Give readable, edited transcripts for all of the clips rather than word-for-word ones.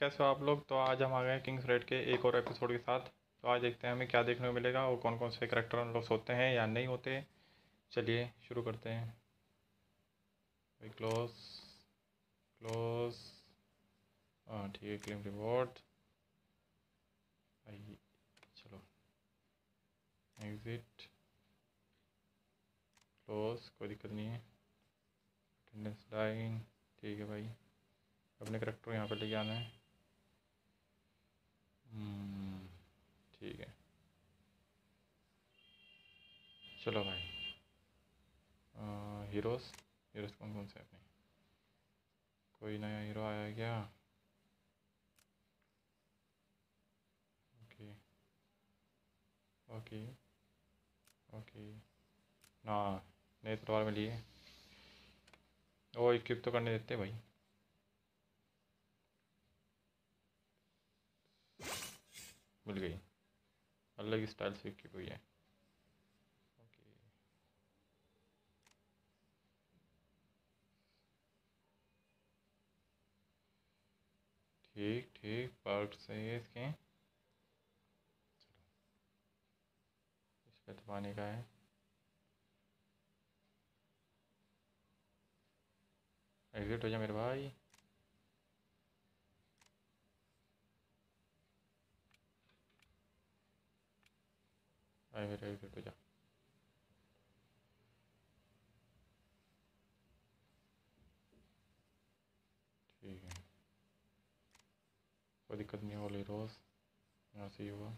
कैसे हो आप लोग। तो आज हम आ गए हैं किंग्स रेड के एक और एपिसोड के साथ। तो आज देखते हैं हमें क्या देखने को मिलेगा और कौन कौन से करैक्टर अनलॉक होते हैं या नहीं होते। चलिए शुरू करते हैं। क्लोज क्लोज, हाँ ठीक है। क्लेम रिवॉर्ड, चलो एग्जिट क्लोज, कोई दिक्कत नहीं है। अटेंडेंस लाइन, ठीक है भाई। अपने करैक्टर यहाँ पर लेके आना है, ठीक है। चलो भाई हीरोज़ हीरोज़ कौन कौन से अपने, कोई नया हीरो आया क्या? ओके ओके ओके ना, नए तलवार में लिए वो इक्विप तो करने देते भाई। मिल गई, अलग ही स्टाइल से इक्विप हुई है। ओके ठीक ठीक, पार्ट सही है इसके। चलो इसका दबाने का है। एग्जिट हो जा मेरे भाई। आए मेरे, एग्जिट हो जा। ठीक है, कोई दिक्कत नहीं हो रही। रोज़ यहाँ से ही हुआ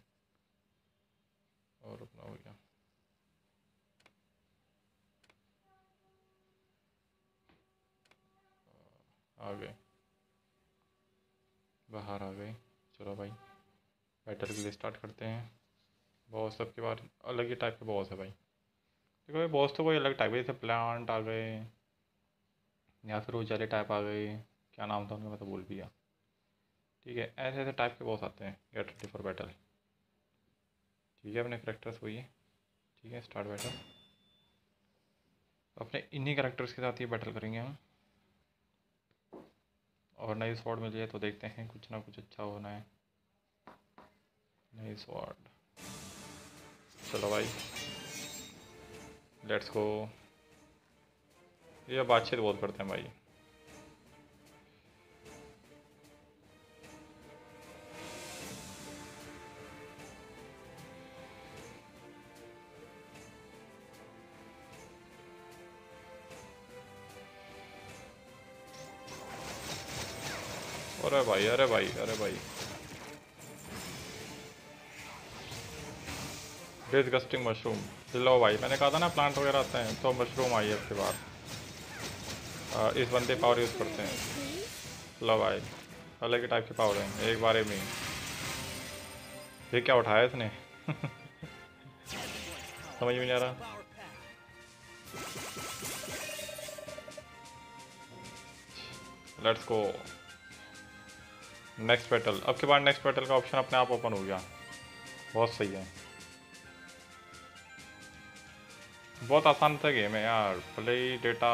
और अपना हो गया। आ गए, बाहर आ गए। चलो भाई बैटल के लिए स्टार्ट करते हैं। बॉस सबके बाद अलग ही टाइप के बॉस है भाई। देखो भाई बॉस तो कोई अलग टाइप है, जैसे प्लांट आ गए या फिर उजाले टाइप आ गए। क्या नाम था उनका, मैं तो भूल दिया। ठीक है, ऐसे ऐसे टाइप के बॉस आते हैं। गेट रेडी फॉर बैटल, ठीक है। अपने करैक्टर्स वही है, ठीक है। स्टार्ट बैटल, तो अपने इन्हीं करैक्टर्स के साथ ही बैटल करेंगे हम। और नई स्वॉर्ड मिली है तो देखते हैं, कुछ ना कुछ अच्छा होना है। नई स्वॉर्ड, चलो भाई लेट्स गो। ये बातचीत बहुत करते हैं भाई। अरे भाई अरे भाई अरे भाई, डिस्गस्टिंग मशरूम। लो भाई, मैंने कहा था ना प्लांट वगैरह आते हैं, तो मशरूम आई है इसके बाद। इस बंदे पावर यूज़ करते हैं। लो भाई, अलग ही टाइप के पावर हैं एक बारे में। ये क्या उठाया इसने समझ में नहीं आ रहा। Let's go next battle. अब के बाद नेक्स्ट बैटल का ऑप्शन अपने आप ओपन हो गया, बहुत सही है। बहुत आसान था गेम है यार, भले ही डेटा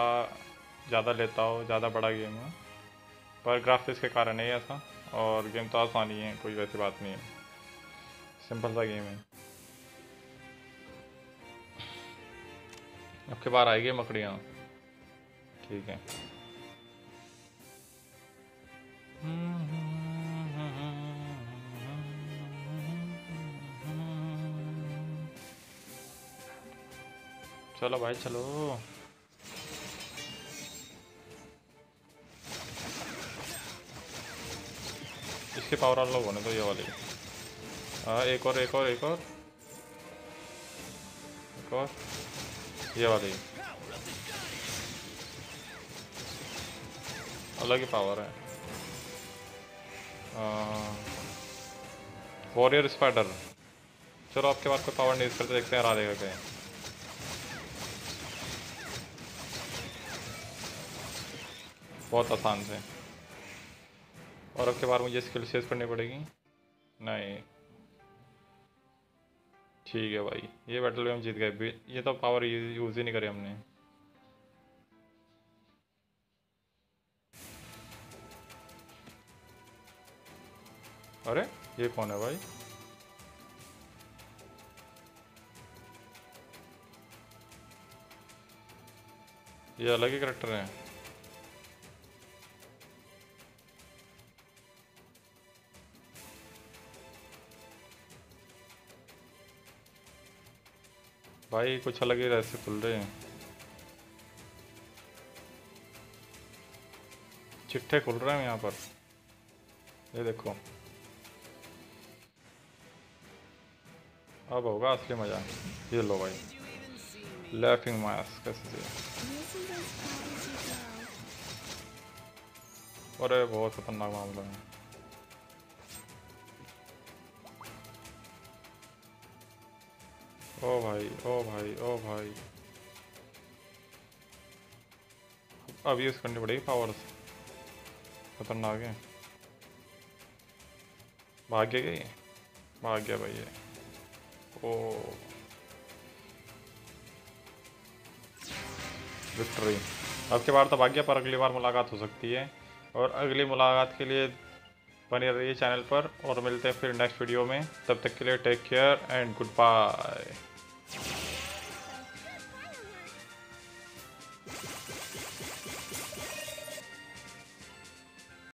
ज़्यादा लेता हो, ज़्यादा बड़ा गेम है, पर ग्राफिक्स के कारण है ऐसा। और गेम तो आसान ही है, कोई वैसी बात नहीं है, सिंपल सा गेम है। अब के बार आएगी मकड़ियाँ, ठीक है। चलो भाई चलो, इसके पावर वाले लोग होने तो ये वाले। हाँ एक और एक और एक और एक और, ये वाले अलग ही पावर है। वॉरियर स्पाइडर, चलो आपके पास कोई पावर नहीं यूज करते, देखते हैं हरा देगा कहीं। बहुत आसान से। और अब के बार मुझे स्किल चेंज करनी पड़ेगी नहीं, ठीक है भाई। ये बैटल में हम जीत गए, ये तो पावर यूज़ ही नहीं करे हमने। अरे ये कौन है भाई? ये अलग ही करैक्टर हैं। भाई कुछ अलग ही रहस्य खुल रहे हैं, चिट्ठे खुल रहे हैं यहाँ पर। ये देखो अब होगा असली मजा। ये लो भाई लैफिंग मास्क कैसे चाहिए। अरे बहुत खतरनाक मामला है। ओ भाई ओ भाई ओ भाई अब यूज़ करनी पड़ेगी पावर्स। खतरनाक है। भाग्य गई भाग्य भाई ये। ओ विक्ट्री अब के बार तो भाग्य, पर अगली बार मुलाकात हो सकती है। और अगली मुलाकात के लिए बने रहिए चैनल पर और मिलते हैं फिर नेक्स्ट वीडियो में। तब तक के लिए take care and good bye.